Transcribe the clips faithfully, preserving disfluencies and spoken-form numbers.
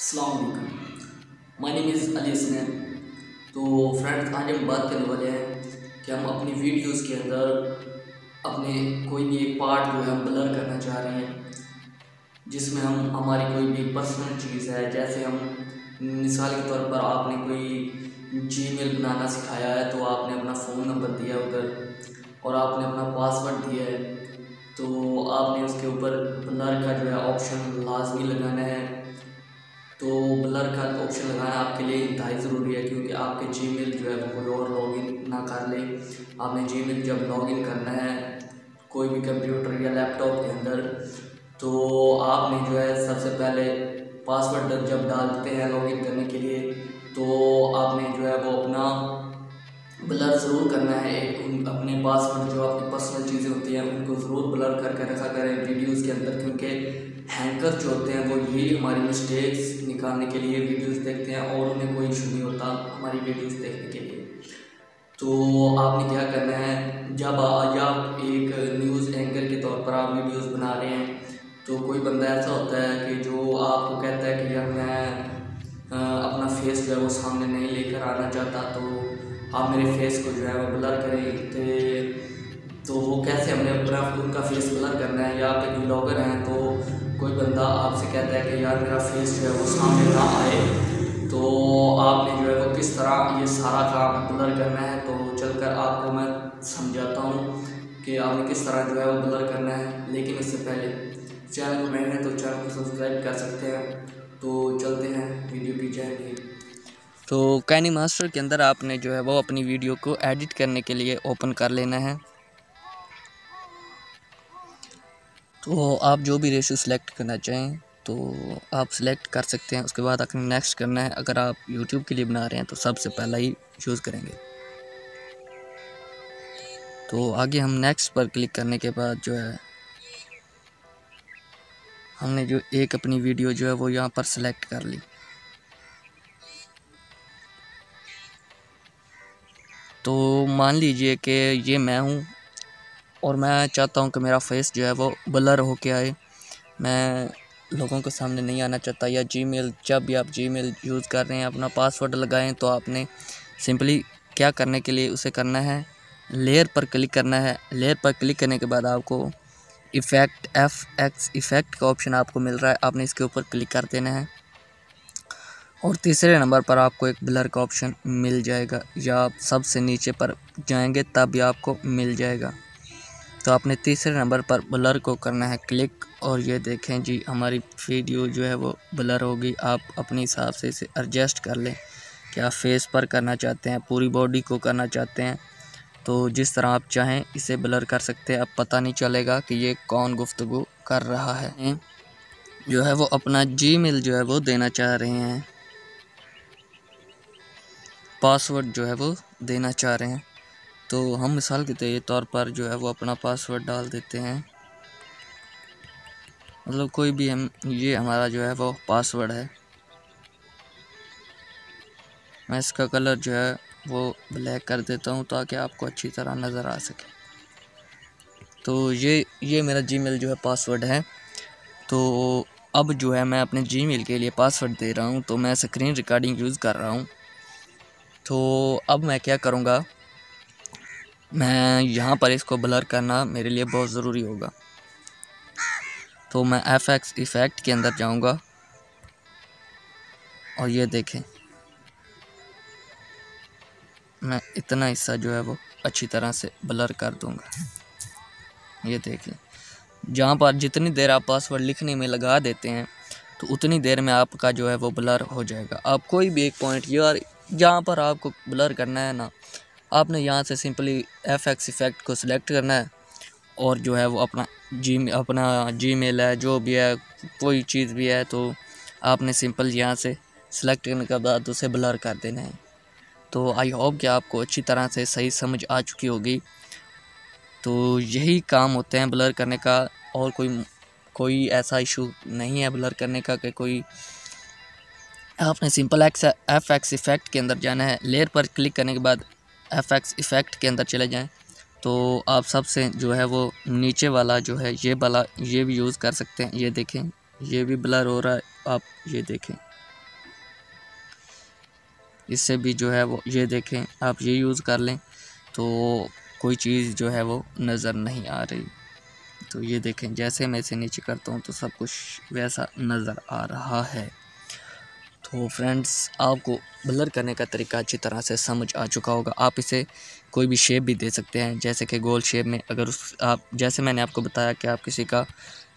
अस्सलाम वालेकुम, my name is Ali इसमैन। तो फ्रेंड्स, आज हम बात करने वाले हैं कि हम अपनी वीडियोस के अंदर अपने कोई भी एक पार्ट जो है हम ब्लर करना चाह रहे हैं, जिसमें हम हमारी कोई भी पर्सनल चीज़ है। जैसे हम मिसाल के तौर पर, आपने कोई जीमेल बनाना सिखाया है तो आपने अपना फ़ोन नंबर दिया उधर और आपने अपना पासवर्ड दिया है, तो आपने उसके ऊपर ब्लर का जो है ऑप्शन लाजमी लगाना है। तो ब्लर का ऑप्शन लगाना आपके लिए इंतहाई ज़रूरी है, क्योंकि आपके जीमेल जो है वो कोई और लॉगिन ना कर ले। आपने जीमेल जब लॉगिन करना है कोई भी कंप्यूटर या लैपटॉप के अंदर, तो आपने जो है सबसे पहले पासवर्ड जब डालते हैं लॉगिन करने के लिए, तो आपने जो है वो अपना ब्लर ज़रूर करना है। अपने पासवर्ड जो आपकी पर्सनल चीज़ें होती हैं उनको ज़रूर ब्लर करके रखा करें वीडियोस के अंदर, क्योंकि हैंकर जो होते हैं वो यही हमारी मिस्टेक्स निकालने के लिए वीडियोस देखते हैं और उन्हें कोई इशू नहीं होता हमारी वीडियोस देखने के लिए। तो आपने क्या करना है, जब आप एक न्यूज़ एंकर के तौर पर आप वीडियोज़ बना रहे हैं, तो कोई बंदा ऐसा होता है कि जो आपको कहता है कि यार मैं अपना फेस जो है वो सामने नहीं लेकर आना चाहता, तो आप मेरे फेस को जो है वो ब्लर करें। तो वो कैसे, हमने अपना उनका फेस ब्लर करना है। या आपके कोई ब्लॉगर हैं तो कोई बंदा आपसे कहता है कि यार मेरा फेस जो है वो सामने ना आए, तो आपने जो है वो किस तरह ये सारा काम ब्लर करना है, तो चलकर आपको मैं समझाता हूँ कि आपने किस तरह जो है वो ब्लर करना है। लेकिन इससे पहले चैनल को नए हैं तो चैनल को सब्सक्राइब कर सकते हैं। तो चलते हैं वीडियो की जाएंगे। तो कैनी मास्टर के अंदर आपने जो है वो अपनी वीडियो को एडिट करने के लिए ओपन कर लेना है। तो आप जो भी रेशो सिलेक्ट करना चाहें तो आप सिलेक्ट कर सकते हैं। उसके बाद आपने नेक्स्ट करना है। अगर आप यूट्यूब के लिए बना रहे हैं तो सबसे पहला ही चूज़ करेंगे। तो आगे हम नेक्स्ट पर क्लिक करने के बाद जो है हमने जो एक अपनी वीडियो जो है वो यहाँ पर सिलेक्ट कर ली। तो मान लीजिए कि ये मैं हूँ और मैं चाहता हूँ कि मेरा फेस जो है वो ब्लर होके आए, मैं लोगों के सामने नहीं आना चाहता। या जीमेल, जब भी आप जीमेल यूज़ कर रहे हैं अपना पासवर्ड लगाएं, तो आपने सिंपली क्या करने के लिए उसे करना है, लेयर पर क्लिक करना है। लेयर पर क्लिक करने के बाद आपको इफ़ेक्ट एफ एक्स इफ़ेक्ट का ऑप्शन आपको मिल रहा है, आपने इसके ऊपर क्लिक कर देना है। और तीसरे नंबर पर आपको एक ब्लर का ऑप्शन मिल जाएगा, या आप सबसे नीचे पर जाएंगे तब भी आपको मिल जाएगा। तो आपने तीसरे नंबर पर ब्लर को करना है क्लिक, और ये देखें जी हमारी वीडियो जो है वो ब्लर होगी। आप अपने हिसाब से इसे एडजस्ट कर लें कि आप फेस पर करना चाहते हैं, पूरी बॉडी को करना चाहते हैं, तो जिस तरह आप चाहें इसे ब्लर कर सकते हैं। अब पता नहीं चलेगा कि ये कौन गुफ्तगू कर रहा है। जो है वो अपना जीमेल जो है वो देना चाह रहे हैं, पासवर्ड जो है वो देना चाह रहे हैं, तो हम मिसाल के तौर पर जो है वो अपना पासवर्ड डाल देते हैं। मतलब कोई भी हम, ये हमारा जो है वो पासवर्ड है। मैं इसका कलर जो है वो ब्लैक कर देता हूँ ताकि आपको अच्छी तरह नज़र आ सके। तो ये ये मेरा जीमेल जो है पासवर्ड है। तो अब जो है मैं अपने जीमेल के लिए पासवर्ड दे रहा हूँ, तो मैं स्क्रीन रिकॉर्डिंग यूज़ कर रहा हूँ। तो अब मैं क्या करूँगा, मैं यहाँ पर इसको ब्लर करना मेरे लिए बहुत ज़रूरी होगा। तो मैं एफ एक्स इफ़ेक्ट के अंदर जाऊँगा और ये देखें मैं इतना हिस्सा जो है वो अच्छी तरह से ब्लर कर दूँगा। ये देखें, जहाँ पर जितनी देर आप पासवर्ड लिखने में लगा देते हैं तो उतनी देर में आपका जो है वो ब्लर हो जाएगा। आप कोई भी एक पॉइंट यार जहाँ पर आपको ब्लर करना है ना, आपने यहाँ से सिंपली एफ एक्स इफ़ेक्ट को सिलेक्ट करना है और जो है वो अपना जी अपना जीमेल है, जो भी है, कोई चीज़ भी है, तो आपने सिंपल यहाँ से सिलेक्ट करने के बाद उसे ब्लर कर देना है। तो आई होप कि आपको अच्छी तरह से सही समझ आ चुकी होगी। तो यही काम होते हैं ब्लर करने का, और कोई कोई ऐसा इशू नहीं है ब्लर करने का कि कोई। आपने simple X F X effect के अंदर जाना है, लेयर पर क्लिक करने के बाद एफ एक्स इफ़ेक्ट के अंदर चले जाएं, तो आप सबसे जो है वो नीचे वाला जो है ये वाला ये भी यूज़ कर सकते हैं। ये देखें ये भी ब्लर हो रहा है, आप ये देखें इससे भी जो है वो ये देखें, आप ये यूज़ कर लें तो कोई चीज़ जो है वो नज़र नहीं आ रही। तो ये देखें जैसे मैं इसे नीचे करता हूँ तो सब कुछ वैसा नज़र आ रहा है। तो फ्रेंड्स आपको ब्लर करने का तरीका अच्छी तरह से समझ आ चुका होगा। आप इसे कोई भी शेप भी दे सकते हैं, जैसे कि गोल शेप में अगर उस आप जैसे मैंने आपको बताया कि आप किसी का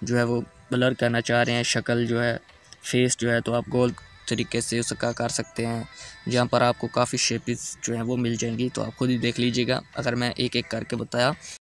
जो है वो ब्लर करना चाह रहे हैं, शक्ल जो है फेस जो है, तो आप गोल तरीके से उसका कर सकते हैं। यहाँ पर आपको काफ़ी शेप्स जो हैं वो मिल जाएंगी, तो आप खुद ही देख लीजिएगा। अगर मैं एक एक करके बताया